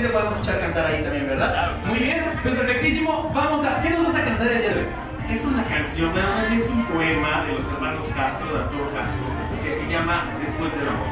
sí le podemos echar a cantar ahí también, ¿verdad? Muy bien, pues perfectísimo. Vamos a... ¿Qué nos vas a cantar el día de hoy? Es una canción, nada más es un poema de los hermanos Castro, de Arturo Castro, que se llama Después del amor.